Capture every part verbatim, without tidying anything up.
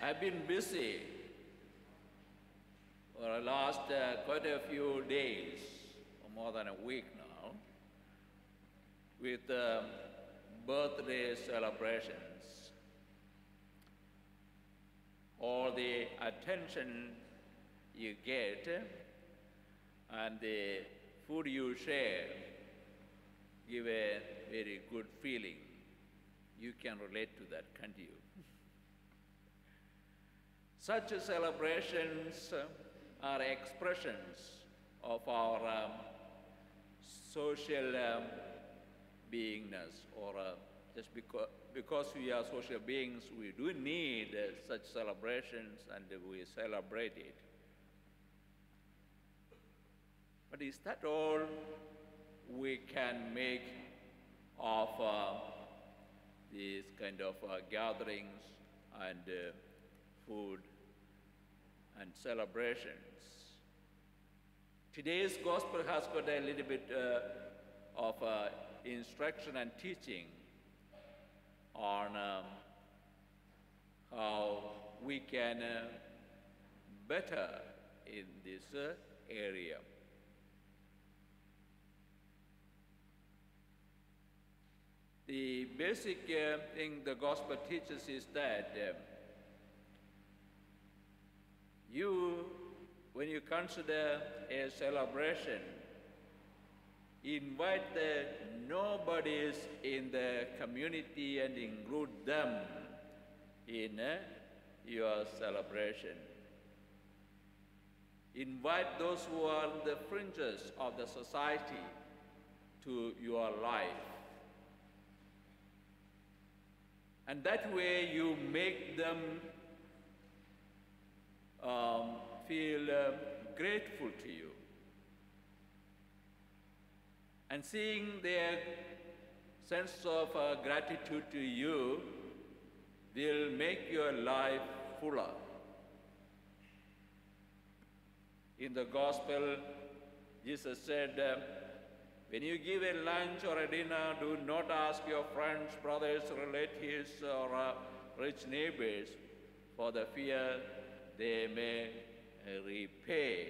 I've been busy for the last uh, quite a few days, or more than a week now, with um, birthday celebrations. All the attention you get and the food you share give a very good feeling. You can relate to that, can't you? Such celebrations are expressions of our um, social um, beingness, or uh, just because, because we are social beings, we do need uh, such celebrations, and we celebrate it. But is that all we can make of uh, these kind of uh, gatherings and uh, food and celebrations? Today's gospel has got a little bit uh, of uh, instruction and teaching on um, how we can uh, better in this uh, area. The basic uh, thing the gospel teaches is that uh, you, when you consider a celebration, invite the nobodies in the community and include them in uh, your celebration. Invite those who are on the fringes of the society to your life. And that way you make them um, feel uh, grateful to you. And seeing their sense of uh, gratitude to you will make your life fuller. In the gospel, Jesus said, uh, when you give a lunch or a dinner, do not ask your friends, brothers, relatives, or uh, rich neighbors, for the fear they may repay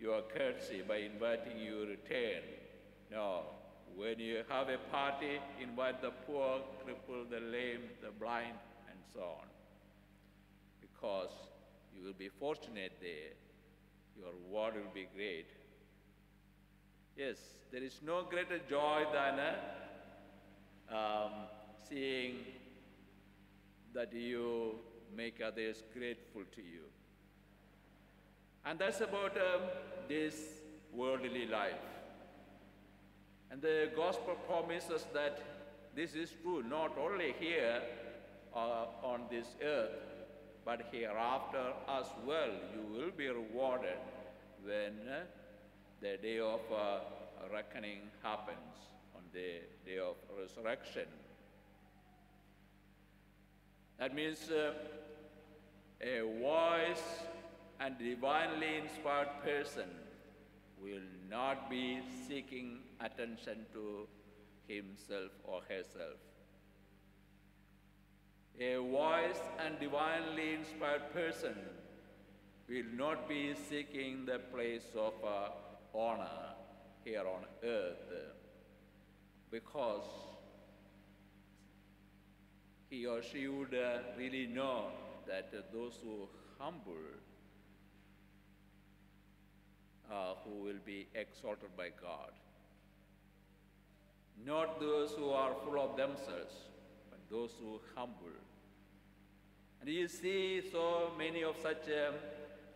your courtesy by inviting you in return. No, when you have a party, invite the poor, crippled, the lame, the blind, and so on. Because you will be fortunate there, your reward will be great. Yes, there is no greater joy than uh, um, seeing that you make others grateful to you. And that's about um, this worldly life. And the gospel promises that this is true not only here uh, on this earth, but hereafter as well. You will be rewarded when uh, the day of uh, reckoning happens, on the day of resurrection. That means uh, a wise and divinely inspired person will not be seeking attention to himself or herself. A wise and divinely inspired person will not be seeking the place of uh, honor here on earth, because he or she would uh, really know that uh, those who humble Uh, who will be exalted by God. Not those who are full of themselves, but those who humble. And you see so many of such um,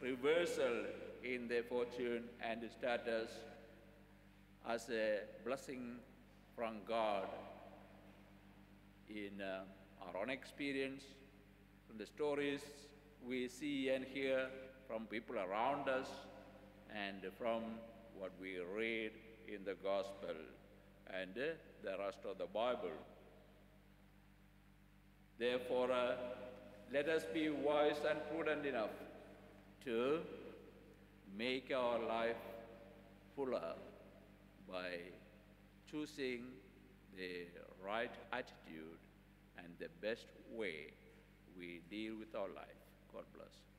reversal in their fortune and status as a blessing from God in uh, our own experience, from the stories we see and hear from people around us, and from what we read in the Gospel and uh, the rest of the Bible. Therefore, uh, let us be wise and prudent enough to make our life fuller by choosing the right attitude and the best way we deal with our life. God bless.